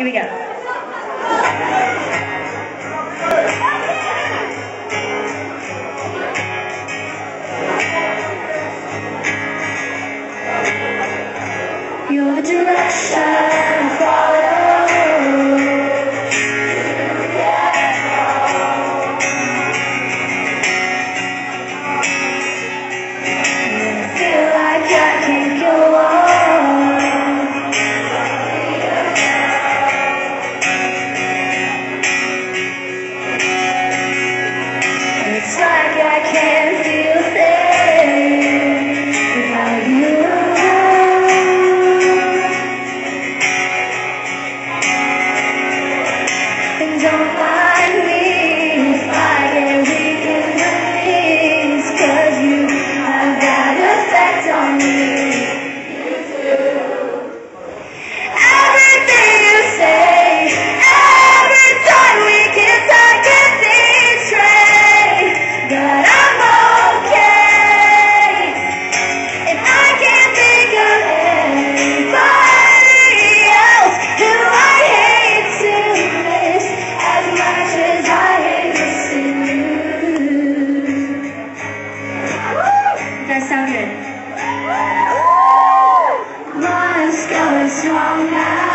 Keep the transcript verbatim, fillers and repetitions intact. Here we go. Your direction, strong now.